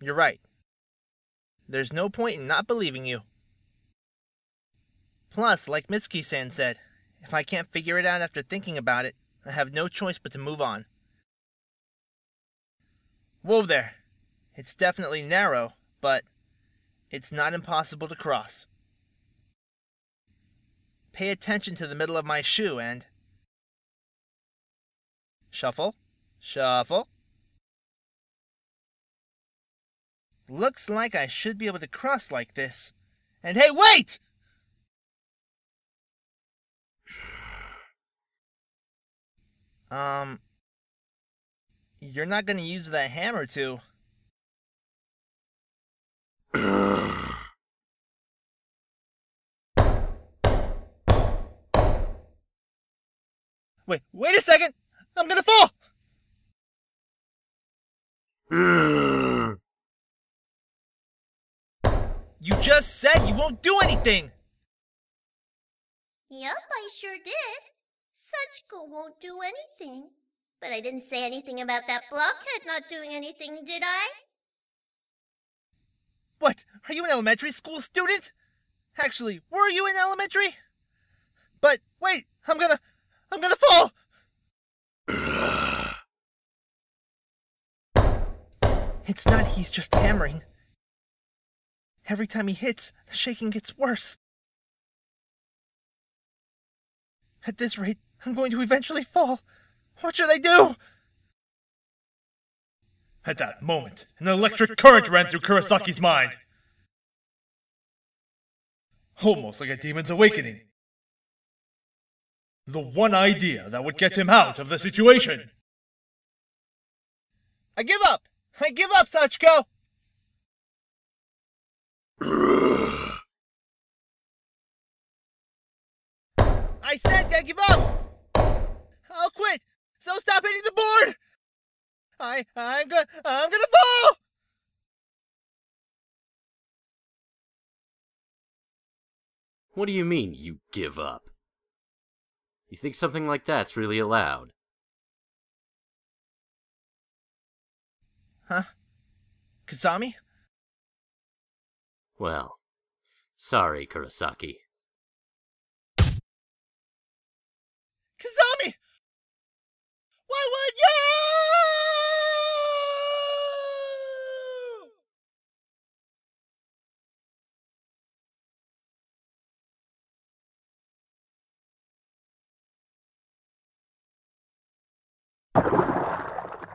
You're right. There's no point in not believing you. Plus, like Mitsuki-san said, if I can't figure it out after thinking about it, I have no choice but to move on. Whoa there! It's definitely narrow, but it's not impossible to cross. Pay attention to the middle of my shoe and... Shuffle. Shuffle. Looks like I should be able to cross like this. And hey, wait! You're not gonna use that hammer to... Wait a second! I'm gonna fall! You just said you won't do anything! Yep, I sure did. Sachiko won't do anything. But I didn't say anything about that blockhead not doing anything, did I? What? Are you an elementary school student? Actually, were you in elementary? But, wait, I'm gonna fall! It's not he's just hammering. Every time he hits, the shaking gets worse. At this rate, I'm going to eventually fall. What should I do? At that moment, an electric current ran through Kurosaki's mind. Almost like a demon's awakening. The one idea that would get him out of the situation. I give up! I give up, Sachiko! I said I give up! I'll quit! So stop hitting the board! I'm gonna fall! What do you mean, you give up? You think something like that's really allowed? Huh? Kizami? Well, sorry, Kurosaki. Kizami! Why would you?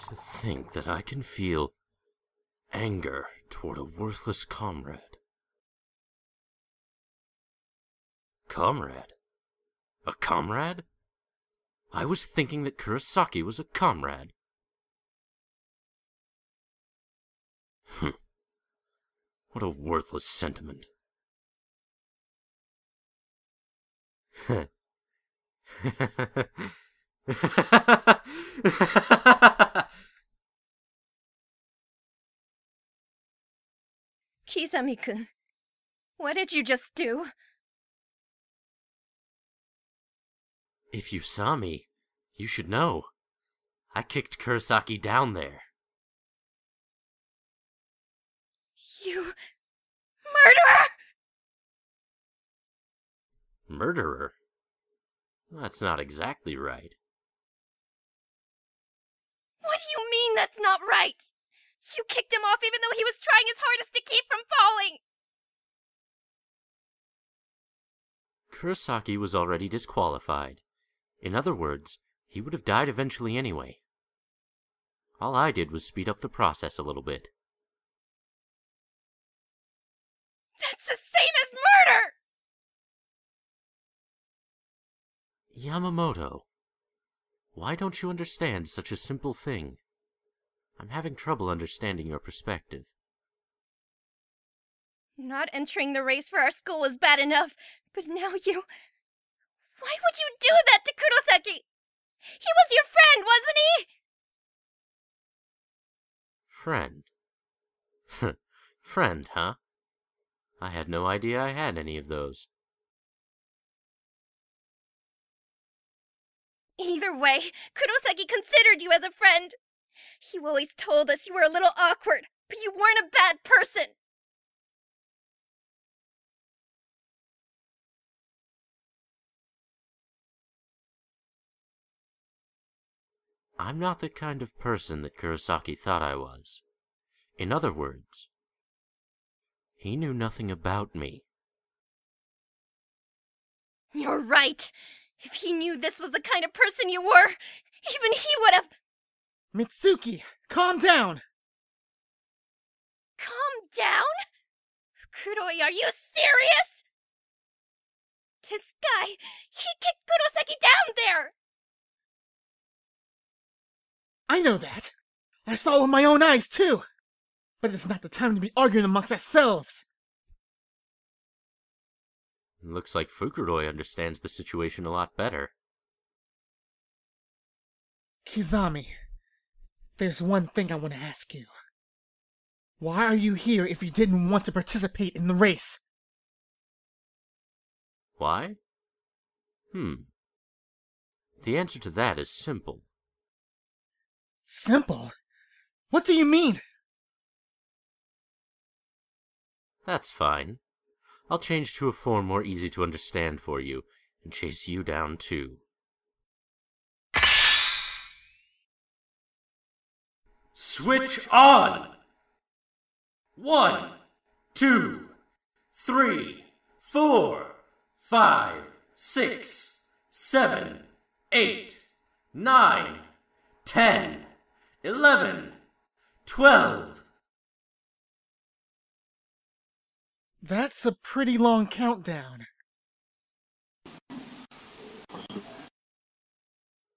To think that I can feel anger toward a worthless comrade. Comrade? A comrade? I was thinking that Kurosaki was a comrade. What a worthless sentiment. Kizami-kun, what did you just do? If you saw me, you should know. I kicked Kurosaki down there. You... murderer! Murderer? That's not exactly right. What do you mean that's not right? You kicked him off even though he was trying his hardest to keep from falling! Kurosaki was already disqualified. In other words, he would have died eventually anyway. All I did was speed up the process a little bit. That's the same as murder! Yamamoto, why don't you understand such a simple thing? I'm having trouble understanding your perspective. Not entering the race for our school was bad enough, but now you... Why would you do that to Kurosaki? He was your friend, wasn't he? Friend? Friend, huh? I had no idea I had any of those. Either way, Kurosaki considered you as a friend. You always told us you were a little awkward, but you weren't a I'm not the kind of person that Kurosaki thought I was. In other words, he knew nothing about me. You're right. If he knew this was the kind of person you were, even he would have... Mitsuki, calm down! Calm down? Fukuroi, are you serious? This guy, he kicked Kurosaki down there! I know that. I saw it with my own eyes, too. But it's not the time to be arguing amongst ourselves. Looks like Fukuroi understands the situation a lot better. Kizami, there's one thing I want to ask you. Why are you here if you didn't want to participate in the race? Why? The answer to that is simple. Simple? What do you mean? That's fine. I'll change to a form more easy to understand for you, and chase you down too. Switch on! 1, 2, 3, 4, 5, 6, 7, 8, 9, 10, 11, 12. That's a pretty long countdown.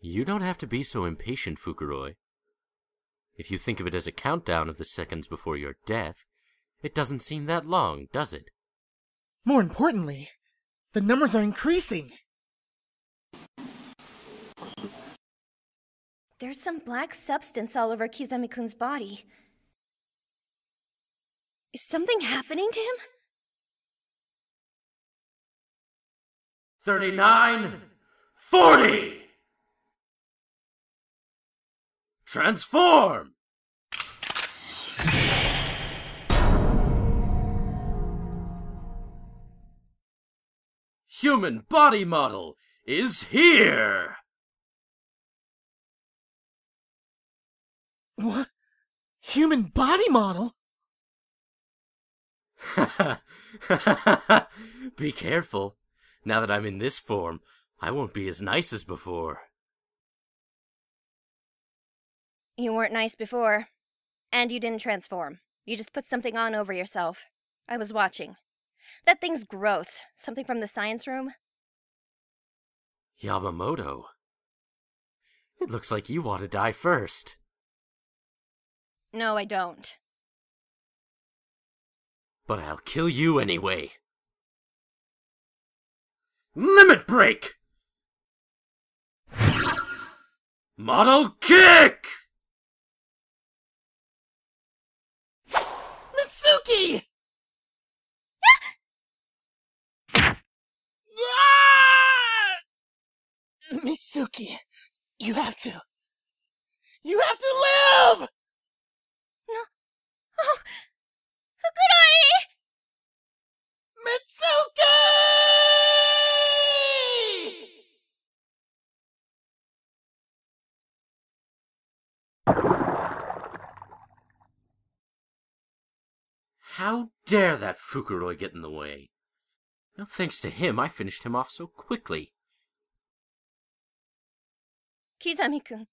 You don't have to be so impatient, Fukuroi. If you think of it as a countdown of the seconds before your death, it doesn't seem that long, does it? More importantly, the numbers are increasing! There's some black substance all over Kizami-kun's body. Is something happening to him? 39, 40! Transform! Human body model is here! What? Human body model? Be careful. Now that I'm in this form, I won't be as nice as before. You weren't nice before. And you didn't transform. You just put something on over yourself. I was watching. That thing's gross. Something from the science room? Yamamoto. It looks like you want to die first. No, I don't. But I'll kill you anyway. Limit break! Model kick! Mitsuki! Mitsuki, you have to live! No, oh, Fukuroi! Mitsuki! How dare that Fukuroi get in the way? No thanks to him, I finished him off so quickly. Kizami-kun,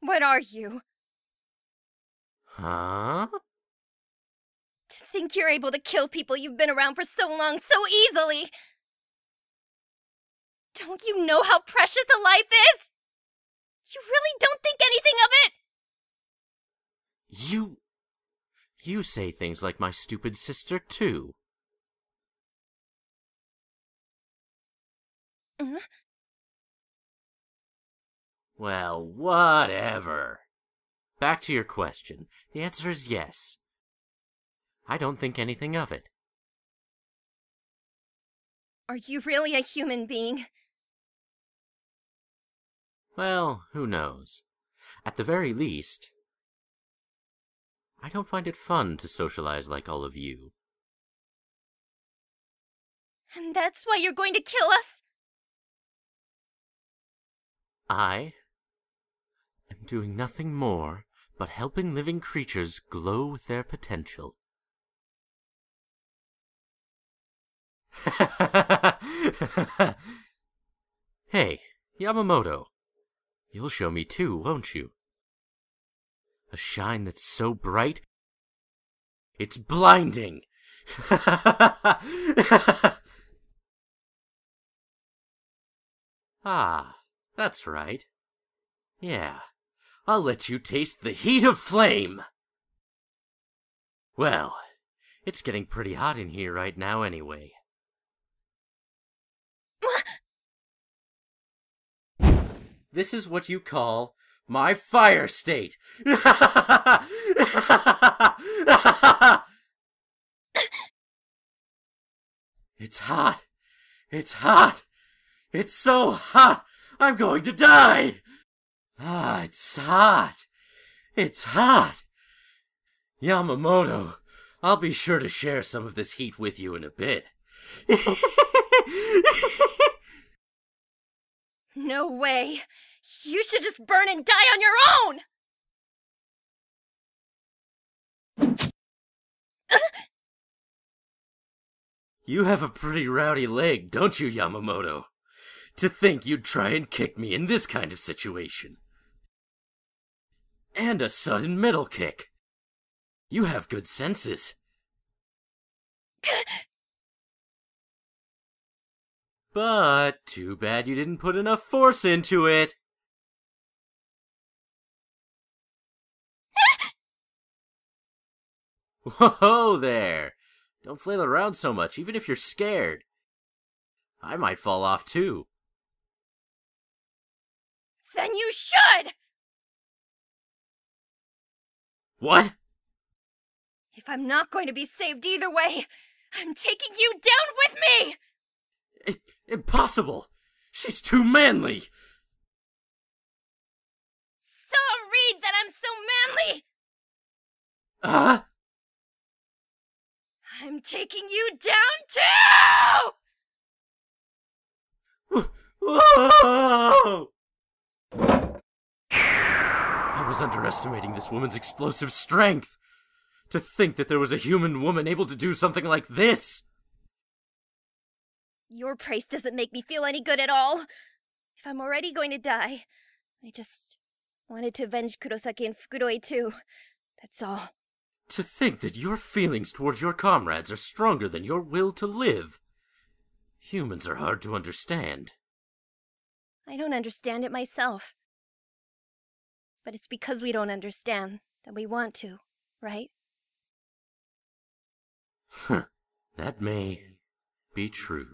what are you? Huh? To think you're able to kill people you've been around for so long so easily! Don't you know how precious a life is? You really don't think anything of it? You say things like my stupid sister, too. Mm-hmm. Well, whatever. Back to your question. The answer is yes. I don't think anything of it. Are you really a human being? Well, who knows? At the very least, I don't find it fun to socialize like all of you. And that's why you're going to kill us? I... doing nothing more but helping living creatures glow with their potential. Hey, Yamamoto, you'll show me too, won't you? A shine that's so bright, it's blinding! Ah, that's right. Yeah, I'll let you taste the heat of flame! Well, it's getting pretty hot in here right now anyway. This is what you call my fire state! It's hot! It's hot! It's so hot! I'm going to die! Ah, it's hot! It's hot! Yamamoto, I'll be sure to share some of this heat with you in a bit. No way! You should just burn and die on your own! You have a pretty rowdy leg, don't you, Yamamoto? To think you'd try and kick me in this kind of situation. And a sudden middle kick. You have good senses. But too bad you didn't put enough force into it. Whoa there! Don't flail around so much, even if you're scared. I might fall off too. Then you should! What? If I'm not going to be saved either way, I'm taking you down with me! Impossible! She's too manly! Sorry that I'm so manly! Huh? I'm taking you down too! Whoa! I was underestimating this woman's explosive strength. To think that there was a human woman able to do something like this. Your praise doesn't make me feel any good at all. If I'm already going to die, I just wanted to avenge Kurosaki and Fukuroi too. That's all. To think that your feelings towards your comrades are stronger than your will to live. Humans are hard to understand. I don't understand it myself. But it's because we don't understand that we want to, right? Huh. That may be true.